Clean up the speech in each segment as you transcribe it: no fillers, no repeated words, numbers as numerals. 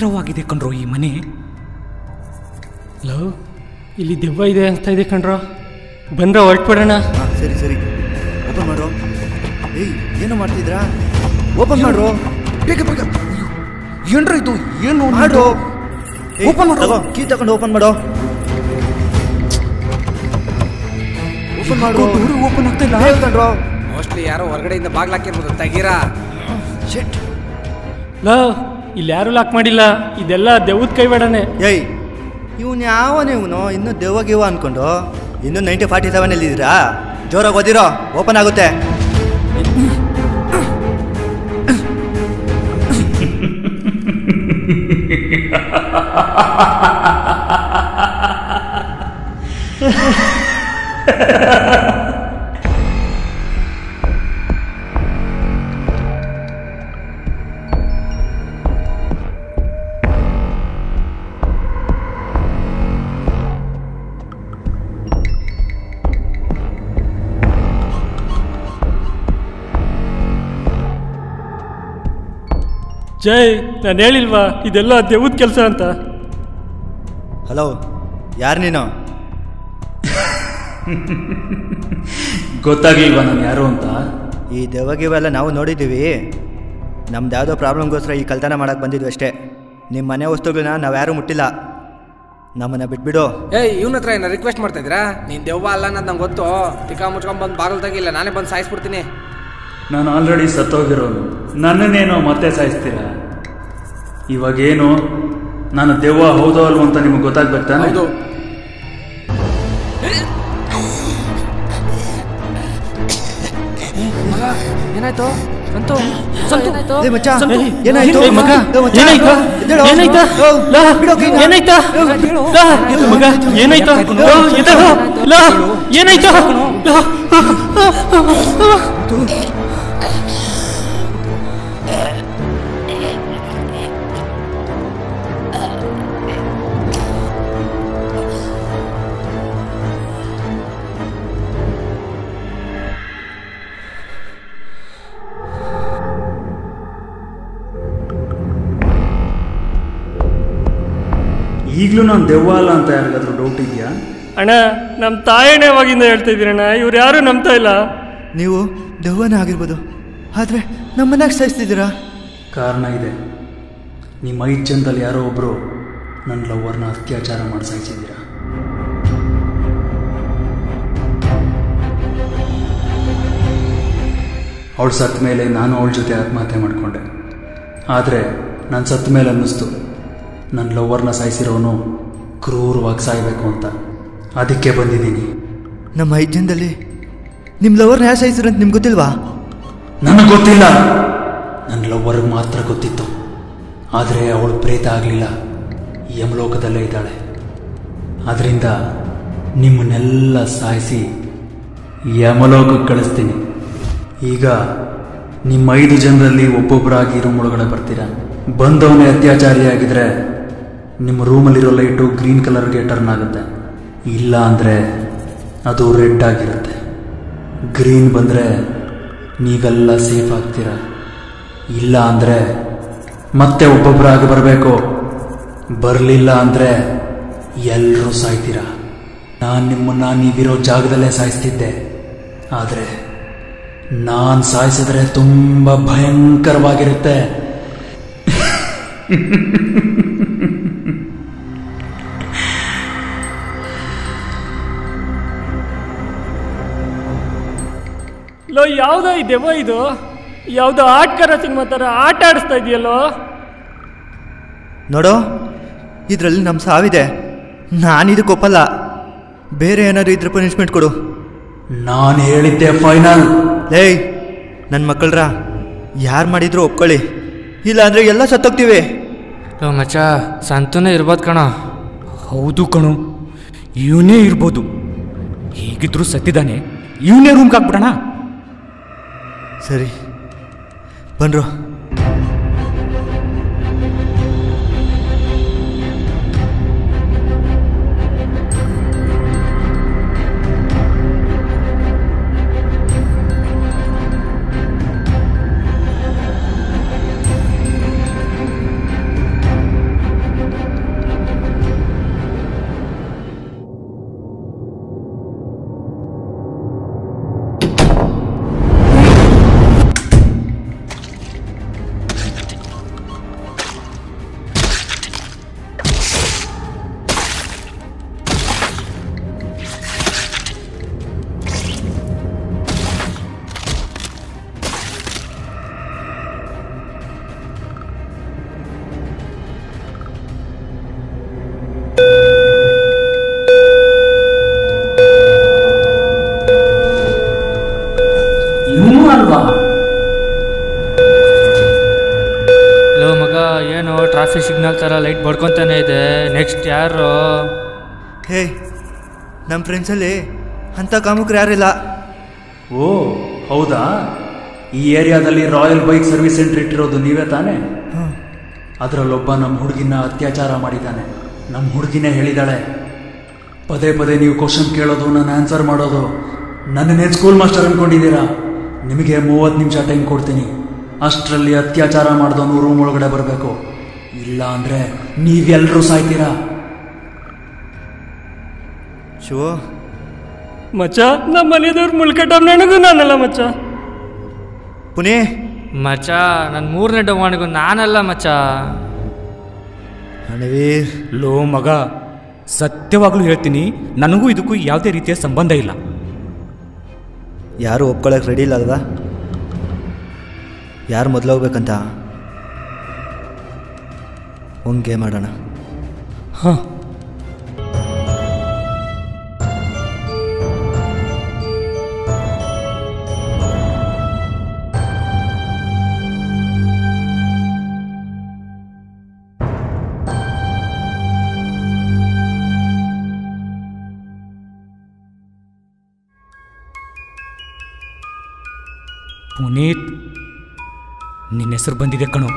ವಿಚಿತ್ರವಾಗಿದೆ ಕಣ್ರೋ ಈ ಮನೆ. ಲವ್, ಇಲ್ಲಿ ದೆವ್ವ ಇದೆ ಅಂತ ಇದೆ ಕಣ್ರೋ, ಬಂದ್ರೆ ಹೊರಟ್ಬಿಡೋಣ. ಸರಿ ಸರಿ, ಓಪನ್ ಮಾಡ್ರೋ. ಏಯ್, ಏನು ಮಾಡ್ತಿದ್ರಾ? ಓಪನ್ ಮಾಡ್ರೋ. ಏನ್ರ ಇದು, ಏನು ಮಾಡ್ರೋ? ಓಪನ್ ಮಾಡೋ, ಕೀ ತಗೊಂಡು ಓಪನ್ ಮಾಡೋ. ಓಪನ್ ಮಾಡೋ, ಓಪನ್ ಆಗ್ತಾ ಇಲ್ಲ. ಹೇಳ್ಕೊಂಡ್ರೋ, ಮೋಸ್ಟ್ಲಿ ಯಾರೋ ಹೊರಗಡೆಯಿಂದ ಬಾಗ್ಲಾಕಿರ್ಬೋದು, ತೆಗೀರಾ. ಶೆಟ್ ಲವ್, ಇಲ್ಲಿ ಯಾರೂ ಲಾಕ್ ಮಾಡಿಲ್ಲ, ಇದೆಲ್ಲ ದೆವ್ವದ ಕೈವಾಡನೆ. ಏಯ್, ಇವನು ಯಾವನೇ, ಇವನು ಇನ್ನೂ ದೆವ್ವ ಗಿವ್ವ ಅನ್ಕೊಂಡು ಇನ್ನೂ 1947 ಅಲ್ಲಿ ಇದ್ದೀರಾ? ಜೋರಾಗಿ ಓದಿರೋ, ಓಪನ್ ಆಗುತ್ತೆ. ಜೈ, ನಾನು ಹೇಳಿಲ್ವಾ ಇದೆಲ್ಲ ದೆವ್ವದ ಕೆಲಸ ಅಂತ? ಹಲೋ, ಯಾರು ನೀನು? ಗೊತ್ತಾಗ್ಲಿಲ್ವಾ ನಾನು ಯಾರು ಅಂತ? ಈ ದೆವ್ವಗಿವೆಲ್ಲ ನಾವು ನೋಡಿದ್ದೀವಿ. ನಮ್ದು ಯಾವುದೋ ಪ್ರಾಬ್ಲಮ್ಗೋಸ್ಕರ ಈ ಕಲ್ತನ ಮಾಡೋಕ್ಕೆ ಬಂದಿದ್ವಿ ಅಷ್ಟೇ. ನಿಮ್ಮ ಮನೆ ವಸ್ತುಗಳನ್ನ ನಾವು ಯಾರೂ ಮುಟ್ಟಿಲ್ಲ, ನಮ್ಮನ್ನ ಬಿಟ್ಬಿಡು. ಏಯ್, ಇವನ ಹತ್ರ ಏನೋ ರಿಕ್ವೆಸ್ಟ್ ಮಾಡ್ತಾ ಇದ್ದೀರಾ? ನೀನು ದೆವ್ವ ಅಲ್ಲ ಅನ್ನೋದು ನಂಗೆ ಗೊತ್ತು. ಟಿಕಾ ಮುಚ್ಕೊಂಡು ಬಂದು ಬಾಗಿಲು ತೆಗಿಲ್ಲ, ನಾನೇ ಬಂದು ಸಾಯಿಸ್ಬಿಡ್ತೀನಿ. ನಾನು ಆಲ್ರೆಡಿ ಸತ್ತೋಗಿರೋನು, ನನ್ನನ್ನೇನೋ ಮತ್ತೆ ಸಾಯಿಸ್ತೀರ? ಇವಾಗೇನು ನಾನು ದೆವ್ವ ಹೌದೋ ಅಲ್ವ ಅಂತ ನಿಮಗೆ ಗೊತ್ತಾಗ್ಬೇಕಾ? ಹೌದು. ಏನಾಯ್ತು ಸಂತು? ಏನಾಯ್ತು? ಈಗಲೂ ನಾನು ದೆವ್ವ ಅಲ್ಲ ಅಂತ ಯಾರಿಗಾದ್ರೂ ಡೌಟ್ ಇದೆಯಾ? ಅಣ್ಣ, ನಮ್ಮ ತಾಯಣ್ಣವಾಗಿಂದ ಹೇಳ್ತಾ ಇದ್ದೀರಣ್ಣ, ಇವ್ರು ಯಾರೂ ನಂಬ್ತಾ ಇಲ್ಲ. ನೀವು ದೆವ್ವನೇ ಆಗಿರ್ಬೋದು, ಆದರೆ ನಮ್ಮನ್ನಾಗಿ ಸಾಯಿಸ್ತಿದ್ದೀರಾ? ಕಾರಣ ಇದೆ, ನಿಮ್ಮ 5 ಜನದಲ್ಲಿ ಯಾರೋ ಒಬ್ಬರು ನನ್ನ ಲವ್ವರ್ನ ಅತ್ಯಾಚಾರ ಮಾಡಿ ಸಾಯಿಸಿದ್ದೀರಾ. ಅವಳು ಸತ್ತ ಮೇಲೆ ನಾನು ಅವಳ ಜೊತೆ ಆತ್ಮಹತ್ಯೆ ಮಾಡಿಕೊಂಡೆ. ಆದರೆ ನಾನು ಸತ್ತ ಮೇಲೆ ಅನ್ನಿಸ್ತು ನನ್ನ ಲವ್ವರ್ನ ಸಾಯಿಸಿರೋನು ಕ್ರೂರವಾಗಿ ಸಾಯಬೇಕು ಅಂತ. ಅದಕ್ಕೆ ಬಂದಿದ್ದೀನಿ. ನಮ್ಮ 5 ಜನದಲ್ಲಿ ನಿಮ್ಮ ಲವ್ವರ್ನ ಯಾರು ಸಾಯಿಸಿರಂತ ನಿಮ್ಗೆ ಗೊತ್ತಿಲ್ವಾ? ನನಗೆ ಗೊತ್ತಿಲ್ಲ, ನನ್ನ ಲವ್ವರ್ಗೆ ಮಾತ್ರ ಗೊತ್ತಿತ್ತು. ಆದರೆ ಅವಳು ಪ್ರೇತ ಆಗಲಿಲ್ಲ, ಯಮಲೋಕದಲ್ಲೇ ಇದ್ದಾಳೆ. ಆದ್ದರಿಂದ ನಿಮ್ಮನ್ನೆಲ್ಲ ಸಾಯಿಸಿ ಯಮಲೋಕಕ್ಕೆ ಕಳಿಸ್ತೀನಿ. ಈಗ ನಿಮ್ಮ 5 ಜನರಲ್ಲಿ ಒಬ್ಬೊಬ್ಬರಾಗಿ ರೂಮ್ ಒಳಗಡೆ ಬರ್ತೀರಾ. ಬಂದವನೇ ಅತ್ಯಾಚಾರಿಯಾಗಿದ್ದರೆ ನಿಮ್ಮ ರೂಮಲ್ಲಿರೋ ಲೈಟು ಗ್ರೀನ್ ಕಲರ್ಗೆ ಟರ್ನ್ ಆಗುತ್ತೆ, ಇಲ್ಲ ಅಂದರೆ ಅದು ರೆಡ್ ಆಗಿರುತ್ತೆ. ಗ್ರೀನ್ ಬಂದರೆ ನೀವೆಲ್ಲ ಸೇಫ್ ಆಗ್ತೀರ, ಇಲ್ಲ ಅಂದರೆ ಮತ್ತೆ ಒಬ್ಬೊಬ್ಬರಾಗಿ ಬರಬೇಕು. ಬರಲಿಲ್ಲ ಅಂದರೆ ಎಲ್ಲರೂ ಸಾಯ್ತೀರ. ನಾನು ನಿಮ್ಮನ್ನು ನೀವಿರೋ ಜಾಗದಲ್ಲೇ ಸಾಯಿಸ್ತಿದ್ದೆ, ಆದರೆ ನಾನು ಸಾಯಿಸಿದ್ರೆ ತುಂಬ ಭಯಂಕರವಾಗಿರುತ್ತೆ. ಲೋ, ಯಾವುದೋ ಈ ದೆವ್ವ, ಇದು ಯಾವುದೋ ಆಟಗಾರ ಸಿನಿಮಾ ಥರ ಆಟ ಆಡಿಸ್ತಾ ಇದೆಯಲ್ಲೋ. ನೋಡೋ, ಇದರಲ್ಲಿ ನಮ್ಮ ಸಾವಿದೆ, ನಾನಿದಕ್ಕೆ ಒಪ್ಪಲ್ಲ. ಬೇರೆ ಏನಾದ್ರು ಇದ್ರ ಪನಿಷ್ಮೆಂಟ್ ಕೊಡು. ನಾನು ಹೇಳಿದ್ದೆ ಫೈನಲ್. ಏಯ್, ನನ್ನ ಮಕ್ಕಳ್ರ, ಯಾರು ಮಾಡಿದ್ರು ಒಪ್ಕೊಳ್ಳಿ, ಇಲ್ಲಾಂದರೆ ಎಲ್ಲ ಸತ್ತೋಗ್ತೀವಿ. ಲೋ ಮಚ್ಚ, ಸಂತನೇ ಇರ್ಬೋದು ಕಣ. ಹೌದು ಕಣು, ಇವನೇ ಇರ್ಬೋದು. ಹೇಗಿದ್ರು ಸತ್ತಿದ್ದಾನೆ, ಇವನೇ ರೂಮ್ಗೆ ಹಾಕ್ಬಿಡೋಣ. ಸರಿ ಬನ್ರೋ. ಅಲ್ವಾ? ಹಲೋ ಮಗ, ಏನು ಟ್ರಾಫಿಕ್ ಸಿಗ್ನಲ್ ಥರ ಲೈಟ್ ಬಡ್ಕೊತಾನೆ ಇದೆ, ನೆಕ್ಸ್ಟ್ ಯಾರು? ಹೇ, ನಮ್ಮ ಫ್ರೆಂಡ್ಸಲ್ಲಿ ಅಂಥ ಕಾಮುಕರು ಯಾರಿಲ್ಲ. ಓ ಹೌದಾ? ಈ ಏರಿಯಾದಲ್ಲಿ ರಾಯಲ್ ಬೈಕ್ ಸರ್ವಿಸ್ ಸೆಂಟರ್ ಇಟ್ಟಿರೋದು ನೀವೇ ತಾನೇ? ಅದರಲ್ಲೊಬ್ಬ ನಮ್ಮ ಹುಡುಗಿನ ಅತ್ಯಾಚಾರ ಮಾಡಿದ್ದಾನೆ. ನಮ್ಮ ಹುಡುಗಿನೇ ಹೇಳಿದ್ದಾಳೆ, ಪದೇ ಪದೇ ನೀವು ಕ್ವಶನ್ ಕೇಳೋದು, ನಾನು ಆನ್ಸರ್ ಮಾಡೋದು, ನನ್ನೇ ಸ್ಕೂಲ್ ಮಾಸ್ಟರ್ ಅಂದ್ಕೊಂಡಿದ್ದೀರಾ? ನಿಮಗೆ 30 ನಿಮಿಷ ಟೈಮ್ ಕೊಡ್ತೀನಿ. ಅಷ್ಟರಲ್ಲಿ ಅತ್ಯಾಚಾರ ಮಾಡಿದವನು ರೂಮ್ ಒಳಗಡೆ ಬರಬೇಕು, ಇಲ್ಲ ಅಂದರೆ ನೀವೆಲ್ಲರೂ ಸಾಯ್ತೀರಾ. ಶಿವ ಮಚ್ಚ, ನಮ್ಮ ಮನೆಯವ್ರು ಮುಳ್ಕಟ್ಟವ್ ನನಗೂ ನಾನಲ್ಲ ಮಚ್ಚ. ಪುನೇ ಮಚ್ಚ, ನನ್ನ 3ನೇ ಡಮನಿಗೂ ನಾನಲ್ಲ ಮಚ್ಚ. ಅಣವೇ ಲೋ ಮಗ, ಸತ್ಯವಾಗ್ಲೂ ಹೇಳ್ತೀನಿ, ನನಗೂ ಇದಕ್ಕೂ ಯಾವುದೇ ರೀತಿಯ ಸಂಬಂಧ ಇಲ್ಲ. ಯಾರು ಒಪ್ಕೊಳ್ಳೋಕೆ ರೆಡಿ ಇಲ್ಲ ಅಲ್ವಾ? ಯಾರು ಮೊದಲಾಗಬೇಕಂತ ಹಂಗೆ ಮಾಡೋಣ. ಹಾಂ, ಪುನೀತ್, ನಿನ್ನ ಹೆಸರು ಬಂದಿದೆ ಕಣೋ.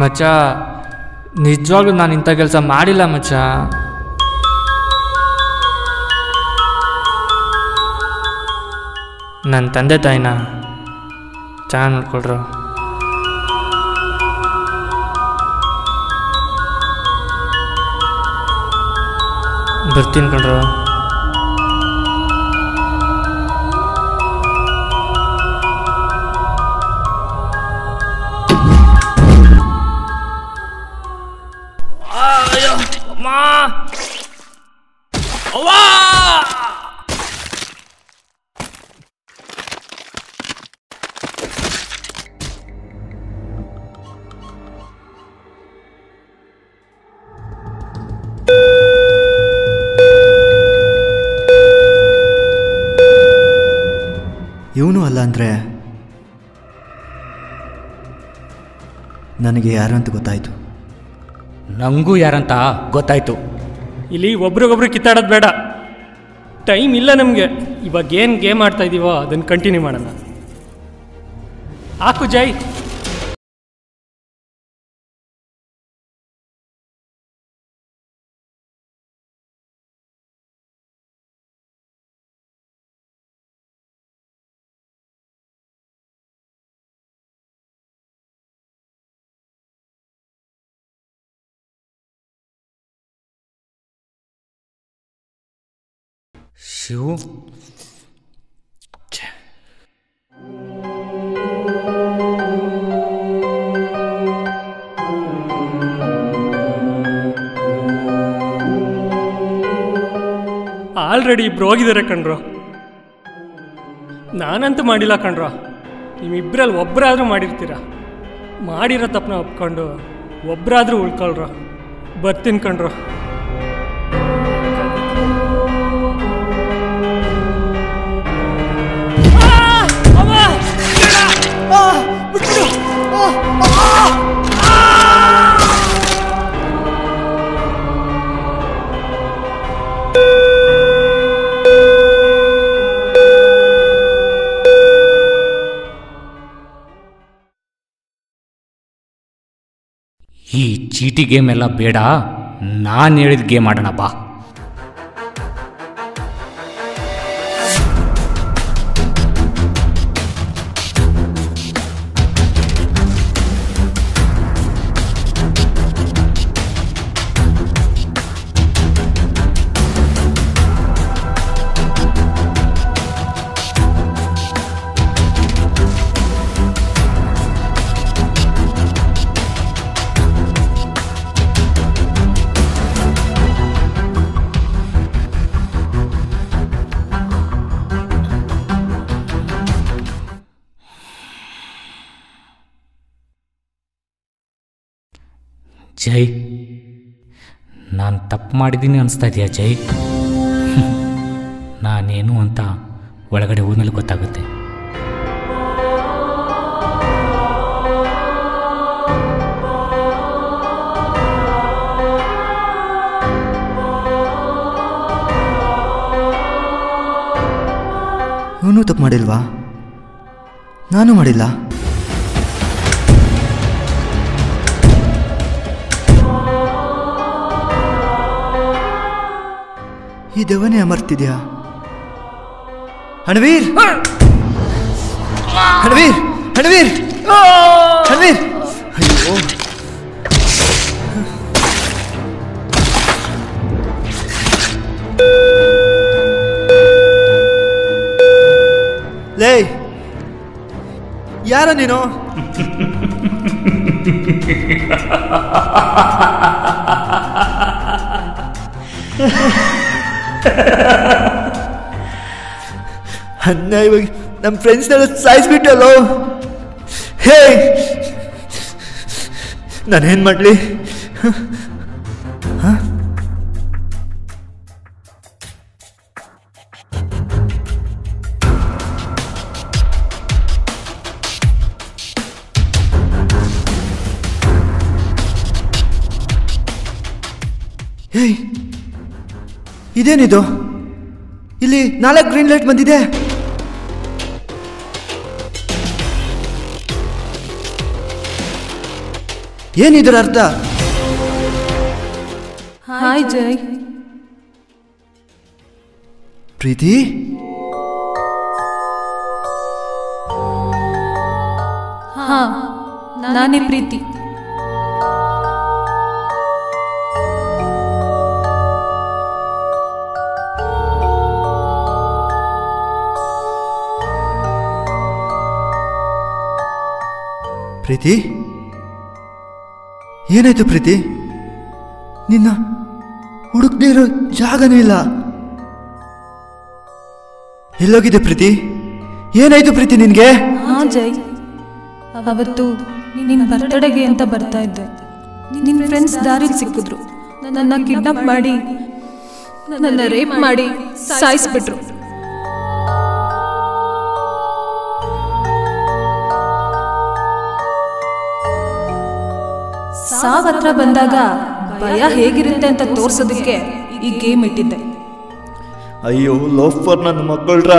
ಮಚ್ಚ, ನಿಜವಾಗ್ಲೂ ನಾನು ಇಂಥ ಕೆಲಸ ಮಾಡಿಲ್ಲ ಮಚ್ಚ. ನನ್ನ ತಂದೆ ತಾಯಿನ ಚೆನ್ನಾಗಿ ನೋಡ್ಕೊಳ್ರು. ಬರ್ತೀನಿ ಕಣ್ರು. ಇವನು ಅಲ್ಲ ಅಂದರೆ ನನಗೆ ಯಾರಂತ ಗೊತ್ತಾಯಿತು. ನನಗೂ ಯಾರಂತ ಗೊತ್ತಾಯಿತು. ಇಲ್ಲಿ ಒಬ್ರಿಗೊಬ್ರು ಕಿತ್ತಾಡೋದು ಬೇಡ, ಟೈಮ್ ಇಲ್ಲ ನಮಗೆ. ಇವಾಗ ಏನು ಗೇಮ್ ಆಡ್ತಾ ಇದ್ದೀವೋ ಅದನ್ನು ಕಂಟಿನ್ಯೂ ಮಾಡೋಣ. ಹಾಕು ಜೈ. ಶಿವು, ಆಲ್ರೆಡಿ ಇಬ್ರು ಹೋಗಿದ್ದಾರೆ ಕಣ್ರೋ. ನಾನಂತೂ ಮಾಡಿಲ್ಲ ಕಣ್ರೋ. ನಿಮ್ಮಿಬ್ಬರಲ್ಲಿ ಒಬ್ಬರಾದ್ರೂ ಮಾಡಿರ್ತೀರ. ಮಾಡಿರೋ ತಪ್ಪನ್ನ ಒಪ್ಕೊಂಡು ಒಬ್ಬರಾದ್ರೂ ಉಳ್ಕೊಳ್ರ. ಬರ್ತೀನಿ ಕಣ್ರೋ. ಈ ಚೀಟಿ ಗೇಮ್ ಎಲ್ಲ ಬೇಡ, ನಾನು ಹೇಳಿದ ಗೇಮ್ ಆಡೋಣ ಬಾ. ಜೈ, ನಾನು ತಪ್ಪು ಮಾಡಿದ್ದೀನಿ ಅನಿಸ್ತಾ ಇದೆಯಾ ಜೈ? ನಾನೇನು ಅಂತ ಒಳಗಡೆ ಹೋದ್ಮೇಲೆ ಗೊತ್ತಾಗುತ್ತೆ. ಇವನು ತಪ್ಪು ಮಾಡಿಲ್ವಾ? ನಾನು ಮಾಡಿಲ್ಲ. ಈ ದೆವ್ವನೇ ಅಮರ್ತಿದ್ಯಾ? ಅಣವೀರ್, ಅಣವೀರ್, ಅಣವೀರ್, ಅಣವೀರ್! ಅಯ್ಯೋ, ಲೇ, ಯಾರ ನೀನು? ಅನ್ನ, ಇವಾಗ ನಮ್ಮ ಫ್ರೆಂಡ್ಸ್ನೆಲ್ಲ ಸಾಯಿಸ್ಬಿಟ್ಟಲ್ಲೋ. ಹೇ, ನಾನೇನು ಮಾಡಲಿ? ಹೇಯ್, ಇದೇನಿದು? ಇಲ್ಲಿ 4 ಗ್ರೀನ್ ಲೈಟ್ ಬಂದಿದೆ. ಏನಿದ್ರ ಅರ್ಥ? ಹಾಯ್ ಜೈ, ಪ್ರೀತಿ, ಹಾ ನಾನೇ ಪ್ರೀತಿ. ಪ್ರೀತಿ, ಏನಾಯ್ತು ಪ್ರೀತಿ? ನಿನ್ನ ಹುಡುಕದೇ ಇರೋ ಜಾಗನೂ ಇಲ್ಲ. ಎಲ್ಲೋಗಿದೆ ಪ್ರೀತಿ? ಏನಾಯ್ತು ಪ್ರೀತಿ ನಿನಗೆ? ಹಾ ಜೈ, ಅವತ್ತು ನಿನ್ನ ಬರ್ತಡೆಗೆ ಅಂತ ಬರ್ತಾ ಇದ್ದೆ. ನಿನ್ನ ಫ್ರೆಂಡ್ಸ್ ದಾರಿಗೆ ಸಿಕ್ಕಿದ್ರು. ನನ್ನ ಕಿಡ್ನಾಪ್ ಮಾಡಿ, ನನ್ನ ರೇಪ್ ಮಾಡಿ ಸಾಯಿಸ್ಬಿಟ್ರು. ಸಾವ್ ಹತ್ರ ಬಂದಾಗ ಭಯ ಹೇಗಿರುತ್ತೆ ಅಂತ ತೋರ್ಸೋದಕ್ಕೆ ಈ ಗೇಮ್ ಇಟ್ಟಿದ್ದೆ. ಅಯ್ಯೋ ಲೋಫರ್, ನನ್ನ ಮಕ್ಕಳ್ರ!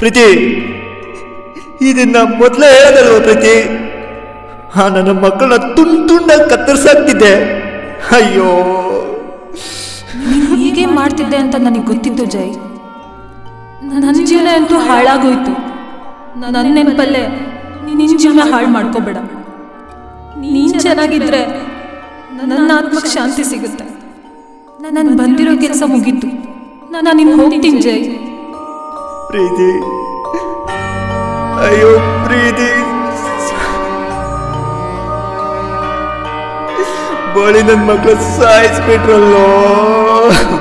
ಪ್ರೀತಿ, ಇದನ್ನ ಮೊದಲೇ ಹೇಳೋದಲ್ವ ಪ್ರೀತಿ? ಹಾ, ನನ್ನ ಮಕ್ಕಳನ್ನ ತುಂಡಾಗಿ ಕತ್ತರಿಸಾಗ್ತಿದ್ದೆ. ಅಯ್ಯೋ, ನೀನು ಹೀಗೆ ಮಾಡ್ತಿದ್ದೆ ಅಂತ ನನಗೆ ಗೊತ್ತಿತ್ತು ಜೈ. ನನ್ನ ಜೀವನ ಅಂತೂ ಹಾಳಾಗೋಯ್ತು. ನನ್ನ ನೆನಪಲ್ಲೇ ನಿನ್ನ ಜೀವನ ಹಾಳು ಮಾಡ್ಕೋಬೇಡ. ನೀನು ಚೆನ್ನಾಗಿದ್ರೆ ನನ್ನ ಆತ್ಮಕ್ಕೆ ಶಾಂತಿ ಸಿಗುತ್ತೆ. ನಾನು ಬಂದಿರೋ ಕೆಲಸ ಮುಗೀತು. ನಾನು ನಿನ್ನ ಹೋಗ್ತೀನಿ ಜೈ. ಪ್ರೀತಿ, ಅಯ್ಯೋ ಪ್ರೀತಿ, ಬಳಿ ನನ್ನ ಮಕ್ಕಳು ಸಾಯಿಸ್ಬಿಟ್ರಲ್ಲೋ.